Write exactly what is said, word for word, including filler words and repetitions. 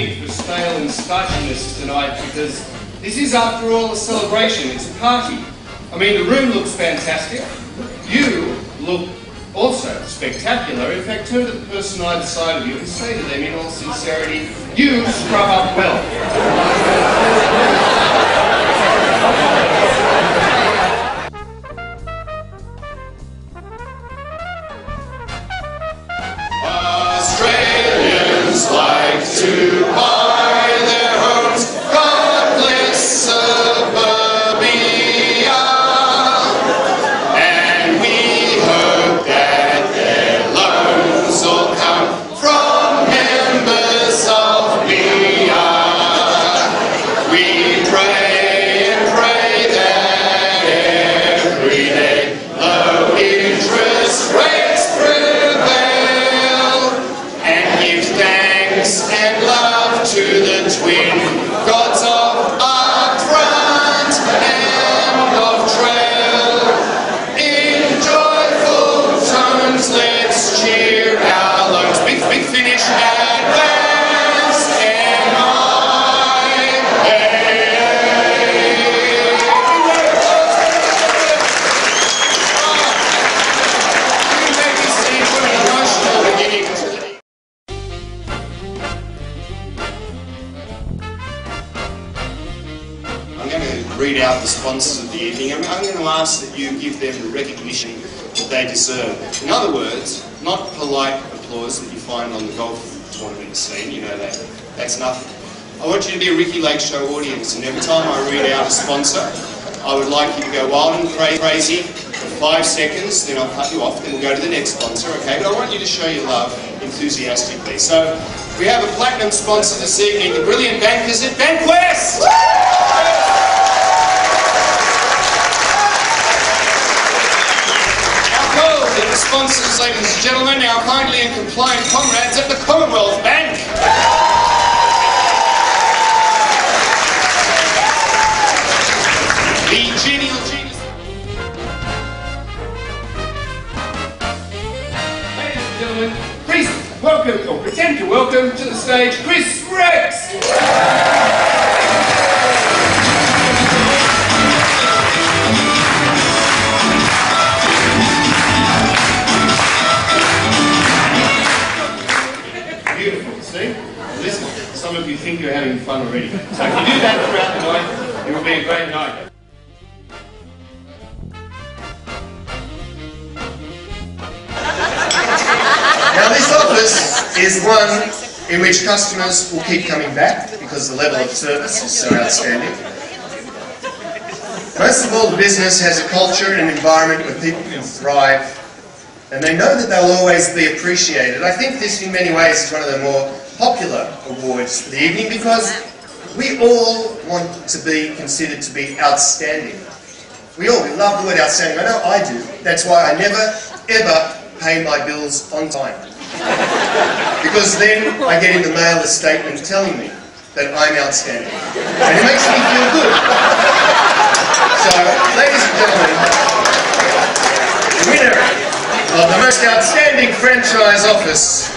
need for stale and starchiness tonight, because this is, after all, a celebration. It's a party. I mean, the room looks fantastic. You look also spectacular. In fact, turn to the person either side of you and say to them in all sincerity, you scrub up well. Like to buy their homes, God bless suburbia, and we hope that their loans all come from members of M I A. We pray and pray that every day low interest rates prevail, and give thanks and love to the twin gods of upfront and of trail. In joyful tones, let's cheer our lungs. Big, big finish, advance, and I. You make me see emotional. Read out the sponsors of the evening, and I'm going to ask that you give them the recognition that they deserve. In other words, not polite applause that you find on the golf tournament scene, you know that, that's nothing. I want you to be a Ricky Lake Show audience, and every time I read out a sponsor, I would like you to go wild and crazy for five seconds, then I'll cut you off, then we'll go to the next sponsor, okay? But I want you to show your love enthusiastically. So, we have a platinum sponsor this evening, the brilliant bankers at Benquist! Sponsors, ladies and gentlemen, our kindly and compliant comrades at the Commonwealth Bank. The genial genius. Ladies and gentlemen, please welcome, or pretend to welcome, to the stage, Chris Rex. Some of you think you're having fun already. So if you do that throughout the night, it will be a great night. Now this office is one in which customers will keep coming back because the level of service is so outstanding. Most of all, the business has a culture and an environment where people can thrive, and they know that they'll always be appreciated. I think this in many ways is one of the more popular awards for the evening, because we all want to be considered to be outstanding. We all we love the word outstanding. I know I do. That's why I never, ever pay my bills on time. Because then I get in the mail a statement telling me that I'm outstanding. And it makes me feel good. So, ladies and gentlemen, the winner of the most outstanding franchise office